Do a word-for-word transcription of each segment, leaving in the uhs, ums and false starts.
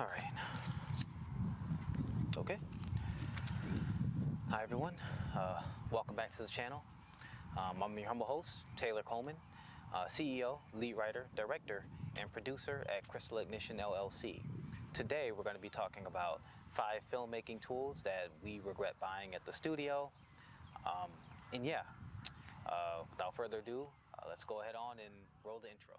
All right. Okay. Hi everyone. Uh, welcome back to the channel. Um, I'm your humble host, Taylor Coleman, uh, C E O, lead writer, director, and producer at Crystal Ignition L L C. Today we're going to be talking about five filmmaking tools that we regret buying at the studio. Um, and yeah, uh, without further ado, uh, let's go ahead on and roll the intro.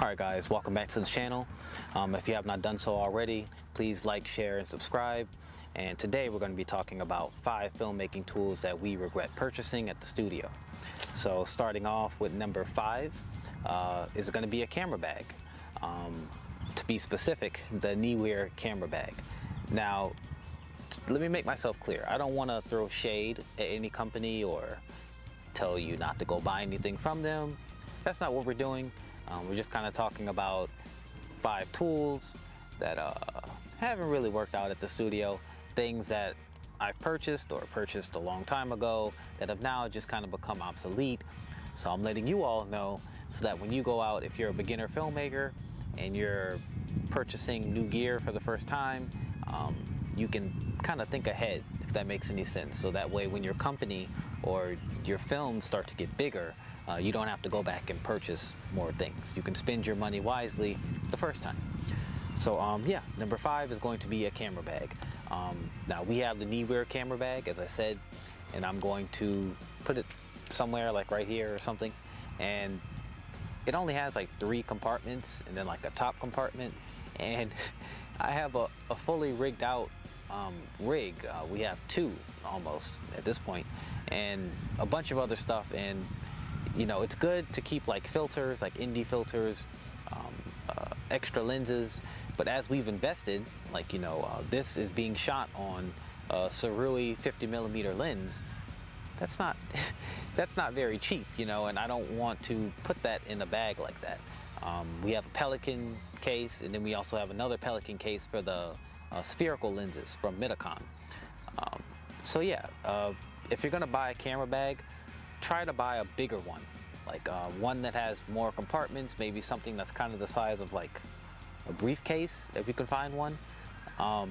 Alright guys, welcome back to the channel. Um, if you have not done so already, please like, share, and subscribe. And today we're going to be talking about five filmmaking tools that we regret purchasing at the studio. So starting off with number five uh, is going to be a camera bag. Um, to be specific, the Neewer camera bag. Now, let me make myself clear. I don't want to throw shade at any company or tell you not to go buy anything from them. That's not what we're doing. Um, we're just kind of talking about five tools that uh, haven't really worked out at the studio. Things that I've purchased or purchased a long time ago that have now just kind of become obsolete. So I'm letting you all know so that when you go out, if you're a beginner filmmaker and you're purchasing new gear for the first time, um, you can kind of think ahead, if that makes any sense. So that way when your company or your films start to get bigger, Uh, you don't have to go back and purchase more things. You can spend your money wisely the first time. So um, yeah, number five is going to be a camera bag. Um, now we have the Neewer camera bag, as I said, and I'm going to put it somewhere like right here or something. And it only has like three compartments and then like a top compartment. And I have a, a fully rigged out um, rig. Uh, we have two almost at this point and a bunch of other stuff. And you know, it's good to keep like filters, like indie filters, um, uh, extra lenses. But as we've invested, like, you know, uh, this is being shot on a Sirui fifty millimeter lens. That's not, that's not very cheap, you know, and I don't want to put that in a bag like that. Um, we have a Pelican case, and then we also have another Pelican case for the uh, spherical lenses from Mitacon. Um, so yeah, uh, if you're gonna buy a camera bag, try to buy a bigger one, like uh, one that has more compartments, maybe something that's kind of the size of like a briefcase, if you can find one. Um,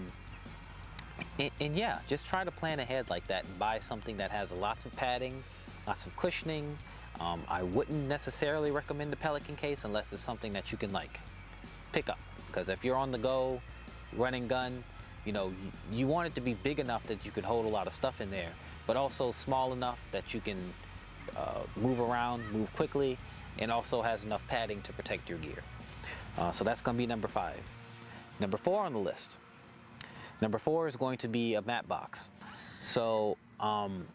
and, and yeah, just try to plan ahead like that and buy something that has lots of padding, lots of cushioning. Um, I wouldn't necessarily recommend the Pelican case unless it's something that you can like pick up. Because if you're on the go, run and gun, you know, you, you want it to be big enough that you can hold a lot of stuff in there, but also small enough that you can Uh, move around, move quickly, and also has enough padding to protect your gear. Uh, so that's going to be number five. Number four on the list. Number four is going to be a matte box. So um,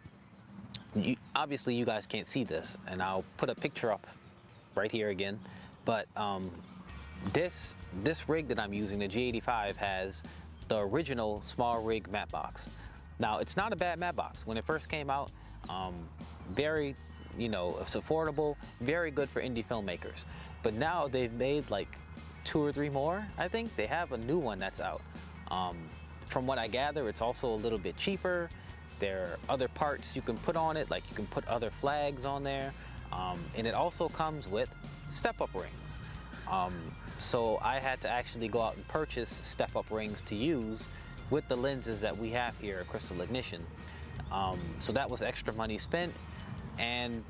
you, obviously you guys can't see this, and I'll put a picture up right here again. But um, this this rig that I'm using, the G eighty-five, has the original Small Rig matte box. Now it's not a bad matte box. When it first came out, um, very, you know, it's affordable, very good for indie filmmakers. But now they've made like two or three more, I think. They have a new one that's out. Um, from what I gather, it's also a little bit cheaper. There are other parts you can put on it, like you can put other flags on there. Um, and it also comes with step-up rings. Um, so I had to actually go out and purchase step-up rings to use with the lenses that we have here at Crystal Ignition. Um, so that was extra money spent. And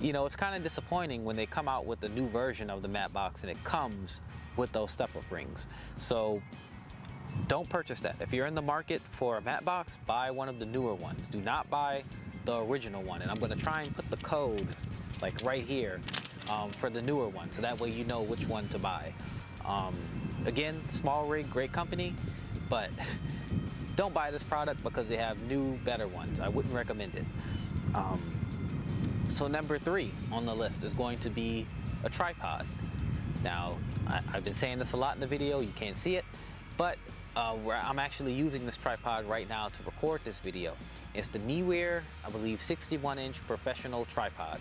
you know, it's kind of disappointing when they come out with a new version of the matte box and it comes with those step-up rings. So don't purchase that. If you're in the market for a matte box, buy one of the newer ones. Do not buy the original one. And I'm going to try and put the code like right here um, for the newer one, so that way you know which one to buy. Um, again, Small Rig, great company, but don't buy this product because they have new, better ones. I wouldn't recommend it. Um, so number three on the list is going to be a tripod. Now, I, I've been saying this a lot in the video, you can't see it, but uh, where I'm actually using this tripod right now to record this video. It's the Neewer, I believe, sixty-one inch professional tripod.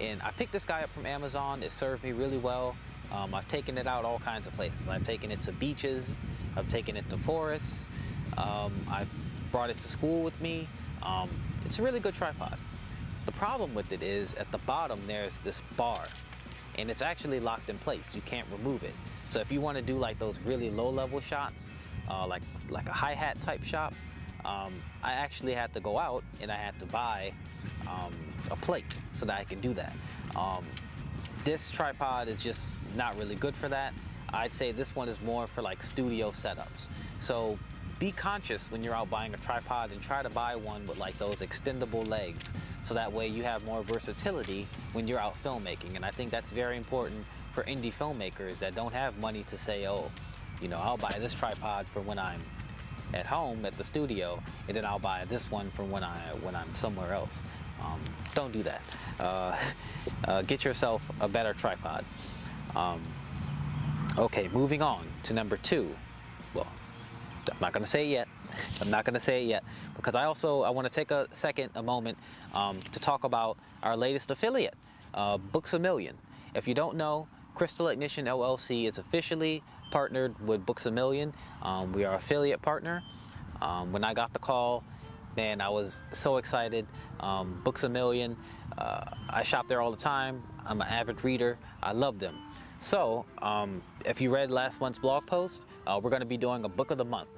And I picked this guy up from Amazon. It served me really well. Um, I've taken it out all kinds of places. I've taken it to beaches. I've taken it to forests. Um, I've brought it to school with me. Um, it's a really good tripod. The problem with it is at the bottom there's this bar, and it's actually locked in place. You can't remove it. So if you want to do like those really low level shots, uh, like like a hi-hat type shot, um, I actually had to go out and I had to buy um, a plate so that I can do that. Um, this tripod is just not really good for that. I'd say this one is more for like studio setups. So be conscious when you're out buying a tripod and try to buy one with like those extendable legs, so that way you have more versatility when you're out filmmaking. And I think that's very important for indie filmmakers that don't have money to say, oh, you know, I'll buy this tripod for when I'm at home at the studio, and then I'll buy this one for when I when I'm somewhere else. Um, don't do that. Uh, uh, get yourself a better tripod. Um, okay, moving on to number two. Well, I'm not gonna say it yet. I'm not gonna say it yet because I also I want to take a second, a moment, um, to talk about our latest affiliate, uh, Books a Million. If you don't know, Crystal Ignition L L C is officially partnered with Books a Million. Um, we are affiliate partner. Um, when I got the call, man, I was so excited. Um, Books a Million. Uh, I shop there all the time. I'm an avid reader. I love them. So um, if you read last month's blog post, uh, we're going to be doing a book of the month,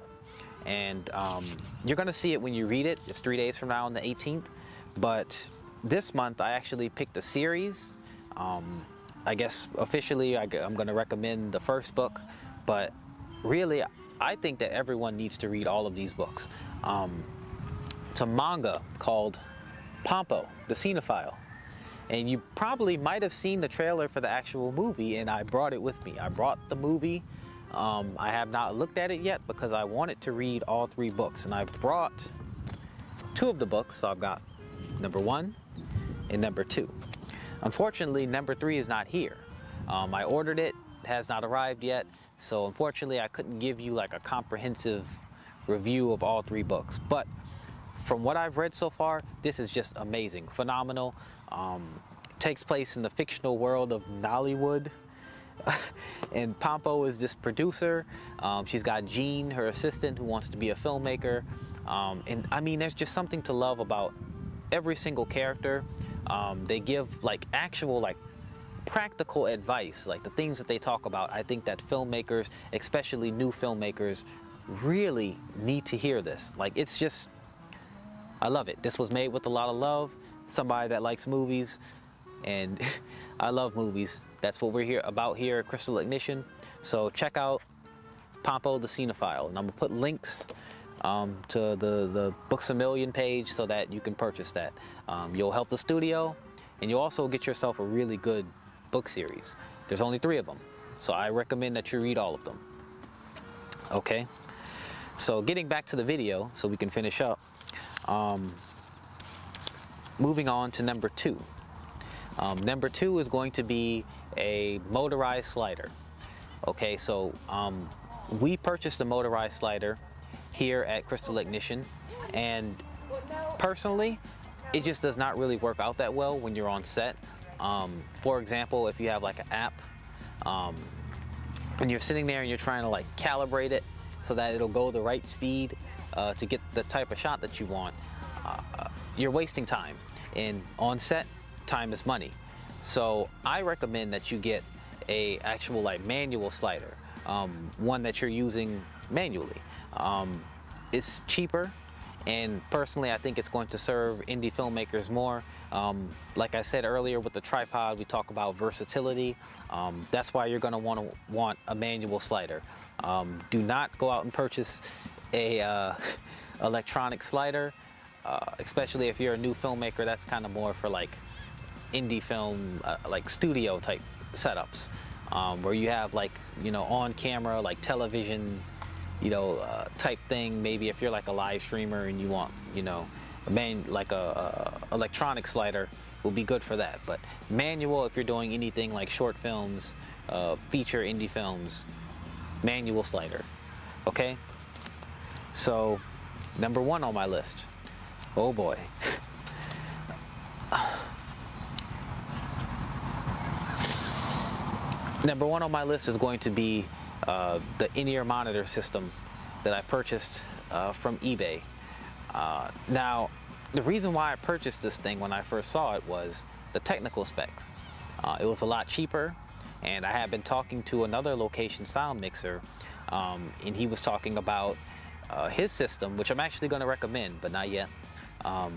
and um, you're going to see it when you read it. It's three days from now on the eighteenth. But this month I actually picked a series. Um, I guess officially I, I'm going to recommend the first book, but really I think that everyone needs to read all of these books. Um, it's a manga called Pompo, The Cinephile. And you probably might have seen the trailer for the actual movie, and I brought it with me. I brought the movie. Um, I have not looked at it yet because I wanted to read all three books. And I brought two of the books, so I've got number one and number two. Unfortunately, number three is not here. Um, I ordered it, has not arrived yet. So unfortunately, I couldn't give you like a comprehensive review of all three books. But from what I've read so far, this is just amazing, phenomenal. Um, takes place in the fictional world of Nollywood. And Pompo is this producer. Um, she's got Jean, her assistant, who wants to be a filmmaker. Um, and I mean, there's just something to love about every single character. Um, they give like actual, like practical advice, like the things that they talk about. I think that filmmakers, especially new filmmakers, really need to hear this. Like it's just, I love it. This was made with a lot of love. Somebody that likes movies, and I love movies. That's what we're here about here at Crystal Ignition. So check out Pompo the Cinephile, and I'm gonna put links um, to the the Books a Million page so that you can purchase that. Um, you'll help the studio, and you'll also get yourself a really good book series. There's only three of them, so I recommend that you read all of them. Okay. So getting back to the video, so we can finish up. Um, moving on to number two. Um, number two is going to be a motorized slider. Okay, so um, we purchased a motorized slider here at Crystal Ignition, and personally, it just does not really work out that well when you're on set. Um, for example, if you have like an app, um, and you're sitting there and you're trying to like calibrate it so that it'll go the right speed uh, to get the type of shot that you want, uh, you're wasting time. And on set, time is money. So I recommend that you get a actual like manual slider, um, one that you're using manually. Um, it's cheaper, and personally I think it's going to serve indie filmmakers more. Um, like I said earlier with the tripod, we talk about versatility. Um, that's why you're gonna wanna want a manual slider. Um, do not go out and purchase a uh, electronic slider, uh, especially if you're a new filmmaker. That's kind of more for like indie film, uh, like studio type setups, um, where you have like, you know, on camera, like television, you know, uh, type thing. Maybe if you're like a live streamer and you want, you know, a man, like a, a electronic slider will be good for that. But manual, if you're doing anything like short films, uh, feature indie films, manual slider. Okay, So number one on my list. Oh boy. Number one on my list is going to be uh, the in-ear monitor system that I purchased uh, from eBay. Uh, now, the reason why I purchased this thing when I first saw it was the technical specs. Uh, it was a lot cheaper, and I had been talking to another location sound mixer, um, and he was talking about uh, his system, which I'm actually going to recommend, but not yet. Um,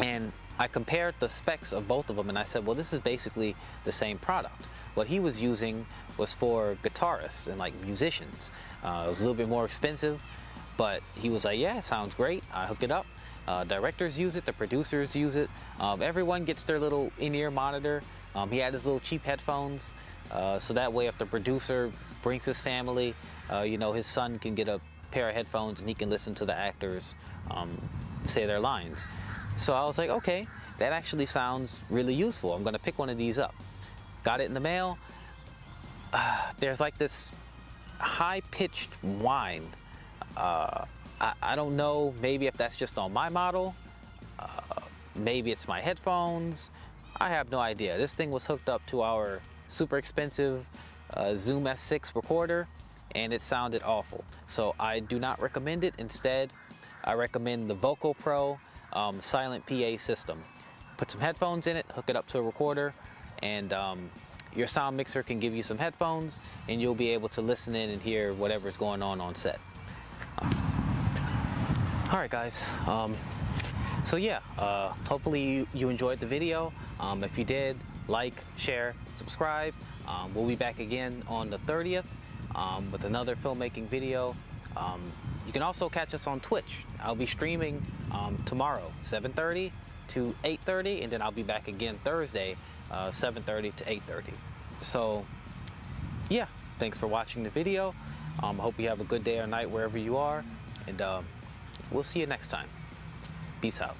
and I compared the specs of both of them, and I said, well, this is basically the same product. What he was using was for guitarists and like musicians. Uh, it was a little bit more expensive, but he was like, yeah, sounds great. I hook it up. Uh, directors use it, the producers use it. Um, everyone gets their little in-ear monitor. Um, he had his little cheap headphones. Uh, so that way if the producer brings his family, uh, you know, his son can get a pair of headphones and he can listen to the actors um, say their lines. So I was like, okay, that actually sounds really useful. I'm gonna pick one of these up. Got it in the mail. Uh, there's like this high-pitched whine. Uh, I, I don't know, maybe if that's just on my model, uh, maybe it's my headphones. I have no idea. This thing was hooked up to our super expensive uh, Zoom F six recorder, and it sounded awful. So I do not recommend it. Instead, I recommend the Vocal Pro um, silent P A system. Put some headphones in it, hook it up to a recorder, and um, your sound mixer can give you some headphones, and you'll be able to listen in and hear whatever's going on on set. All right, guys, um, so yeah, uh, hopefully you, you enjoyed the video. Um, if you did, like, share, subscribe. Um, we'll be back again on the thirtieth um, with another filmmaking video. Um, you can also catch us on Twitch. I'll be streaming um, tomorrow, seven thirty to eight thirty, and then I'll be back again Thursday, uh, seven thirty to eight thirty. So yeah, thanks for watching the video. Um, I hope you have a good day or night wherever you are, and um, we'll see you next time. Peace out.